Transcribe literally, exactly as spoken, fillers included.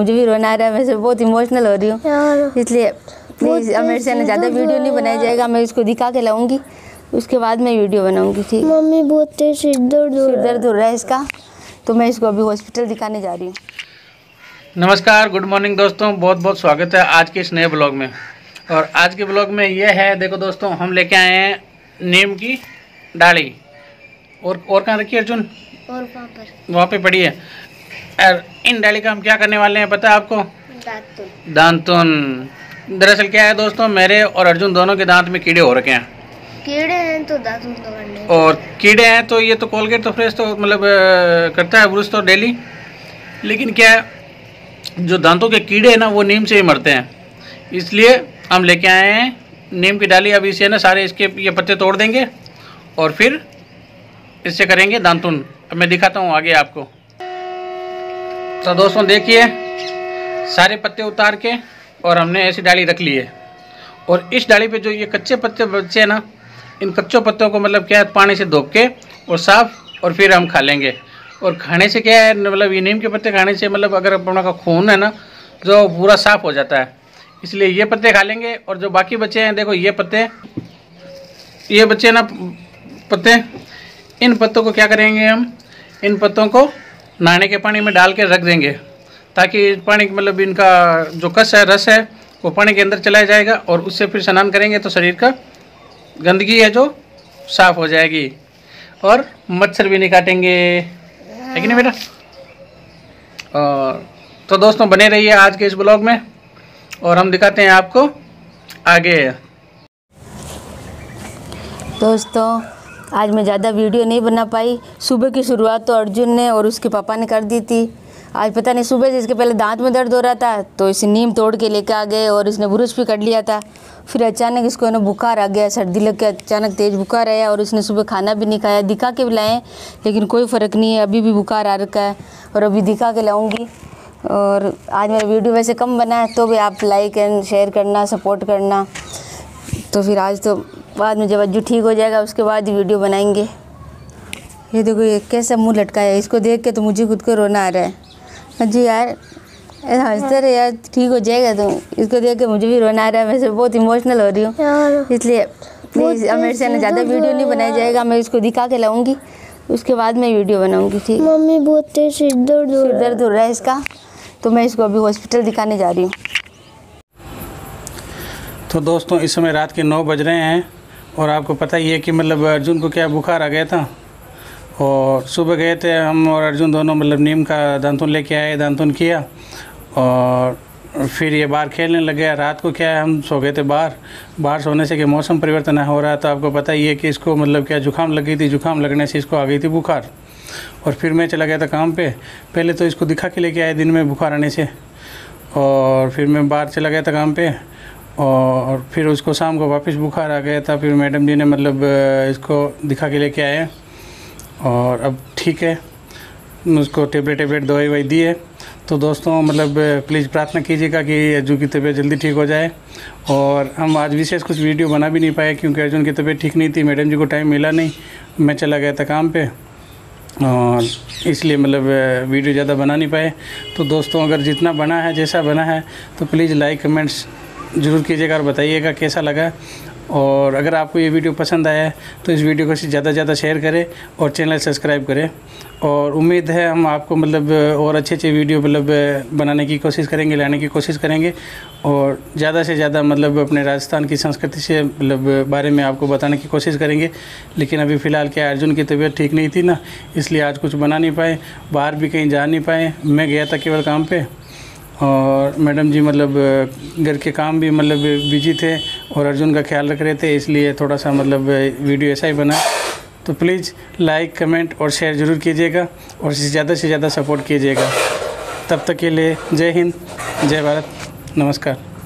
मुझे भी रोना आ रहा है, मैं से बहुत इमोशनल हो रही हूँ, इसलिए प्लीज़ अब मेरे से ज़्यादा वीडियो नहीं बनाया जाएगा। मैं इसको दिखा के लाऊंगी, उसके बाद मैं वीडियो बनाऊंगी। ठीक मम्मी, बहुत तेज सिर दर्द हो रहा है, दर्द हो रहा है इसका, तो मैं इसको अभी हॉस्पिटल दिखाने जा रही हूँ। नमस्कार, गुड मॉर्निंग दोस्तों, बहुत बहुत स्वागत है आज के इस नए ब्लॉग में। और आज के ब्लॉग में ये है, देखो दोस्तों, हम लेके आए हैं नीम की डाली और और कहाँ रखी है अर्जुन? और वहाँ पर वहाँ पे पड़ी है। और इन डाली का हम क्या करने वाले हैं पता है आपको? दांतुन। दांतुन दरअसल क्या है दोस्तों, मेरे और अर्जुन दोनों के दांत में कीड़े हो रखे हैं। कीड़े हैं तो दांतुन तो करने और कीड़े हैं तो ये तो कोलगेट तो फ्रेश तो मतलब करता है ब्रश तो डेली, लेकिन क्या है जो दांतों के कीड़े हैं ना वो नीम से ही मरते हैं, इसलिए हम लेके आए हैं नीम की डाली। अब इसे ना सारे इसके ये पत्ते तोड़ देंगे और फिर इससे करेंगे दांतुन। अब मैं दिखाता हूँ आगे आपको। तो दोस्तों देखिए, सारे पत्ते उतार के और हमने ऐसी डाली रख ली है। और इस डाली पे जो ये कच्चे पत्ते बचे हैं ना, इन कच्चों पत्तों को मतलब क्या है पानी से धो के और साफ और फिर हम खा लेंगे। और खाने से क्या है मतलब ये नीम के पत्ते खाने से मतलब अगर अपना का खून है ना जो पूरा साफ हो जाता है, इसलिए ये पत्ते खा लेंगे। और जो बाकी बचे हैं देखो ये पत्ते, ये बच्चे ना पत्ते, इन पत्तों को क्या करेंगे हम, इन पत्तों को नहाने के पानी में डाल के रख देंगे ताकि पानी मतलब इनका जो कस है रस है वो पानी के अंदर चला जाएगा और उससे फिर स्नान करेंगे तो शरीर का गंदगी है जो साफ हो जाएगी और मच्छर भी नहीं काटेंगे, है कि नहीं बेटा? और तो दोस्तों बने रहिए आज के इस ब्लॉग में और हम दिखाते हैं आपको आगे। दोस्तों आज मैं ज़्यादा वीडियो नहीं बना पाई, सुबह की शुरुआत तो अर्जुन ने और उसके पापा ने कर दी थी। आज पता नहीं सुबह से इसके पहले दांत में दर्द हो रहा था तो इसे नीम तोड़ के लेके आ गए और इसने ब्रश भी कर लिया था। फिर अचानक इसको है ना बुखार आ गया, सर्दी लग के अचानक तेज़ बुखार आया और इसने सुबह खाना भी नहीं खाया। दिखा के भी लाएँ लेकिन कोई फ़र्क नहीं है, अभी भी बुखार आ रखा है और अभी दिखा के लाऊँगी। और आज मेरा वीडियो वैसे कम बना है तो भी आप लाइक एंड शेयर करना, सपोर्ट करना। तो फिर आज तो बाद में जब अज्जू ठीक हो जाएगा उसके बाद वीडियो बनाएंगे। ये देखो ये कैसा मुंह लटका है, इसको देख के तो मुझे खुद को रोना आ रहा है। अज्जू यार हंसते रहे यार, ठीक हो जाएगा तुम। इसको देख के मुझे भी रोना आ रहा है, मैं से बहुत इमोशनल हो रही हूँ, इसलिए प्लीज़ अब मेरे से ज़्यादा वीडियो नहीं बनाया जाएगा। मैं इसको दिखा के लाऊँगी, उसके बाद मैं वीडियो बनाऊँगी। ठीक मम्मी, बहुत तेज सिर दर्द हो रहा है, दर्द हो रहा है इसका, तो मैं इसको अभी हॉस्पिटल दिखाने जा रही हूँ। तो दोस्तों इस समय रात के नौ बज रहे हैं और आपको पता ही है कि मतलब अर्जुन को क्या बुखार आ गया था और सुबह गए थे हम और अर्जुन दोनों मतलब नीम का दांतुन लेके आए, दांतुन किया और फिर ये बाहर खेलने लग गया। रात को क्या है हम सो गए थे बाहर, बाहर सोने से कि मौसम परिवर्तन हो रहा है तो आपको पता ही है कि इसको मतलब क्या जुकाम लगी थी, जुकाम लगने से इसको आ गई थी बुखार। और फिर मैं चला गया था काम पर, पहले तो इसको दिखा के लेके आए दिन में बुखार आने से और फिर मैं बाहर चला गया था काम पर और फिर उसको शाम को वापस बुखार आ गया था। फिर मैडम जी ने मतलब इसको दिखा के लेके आए और अब ठीक है, उसको टेबलेट टेबलेट दवाई वाई दी है। तो दोस्तों मतलब प्लीज़ प्रार्थना कीजिएगा कि अर्जुन की तबीयत जल्दी ठीक हो जाए। और हम आज विशेष कुछ वीडियो बना भी नहीं पाए क्योंकि अर्जुन की तबीयत ठीक नहीं थी, मैडम जी को टाइम मिला नहीं, मैं चला गया था काम पर और इसलिए मतलब वीडियो ज़्यादा बना नहीं पाए। तो दोस्तों अगर जितना बना है जैसा बना है तो प्लीज़ लाइक कमेंट्स ज़रूर कीजिएगा और बताइएगा कैसा लगा। और अगर आपको ये वीडियो पसंद आया है तो इस वीडियो को ज़्यादा से ज़्यादा शेयर करें और चैनल सब्सक्राइब करें। और उम्मीद है हम आपको मतलब और अच्छे अच्छे वीडियो मतलब बनाने की कोशिश करेंगे, लाने की कोशिश करेंगे और ज़्यादा से ज़्यादा मतलब अपने राजस्थान की संस्कृति से मतलब बारे में आपको बताने की कोशिश करेंगे। लेकिन अभी फ़िलहाल क्या अर्जुन की तबीयत ठीक नहीं थी ना, इसलिए आज कुछ बना नहीं पाए, बाहर भी कहीं जा नहीं पाए, मैं गया था केवल काम पर और मैडम जी मतलब घर के काम भी मतलब बिजी थे और अर्जुन का ख्याल रख रहे थे, इसलिए थोड़ा सा मतलब वीडियो ऐसा ही बना। तो प्लीज़ लाइक कमेंट और शेयर ज़रूर कीजिएगा और ज़्यादा से ज़्यादा सपोर्ट कीजिएगा। तब तक के लिए जय हिंद, जय भारत, नमस्कार।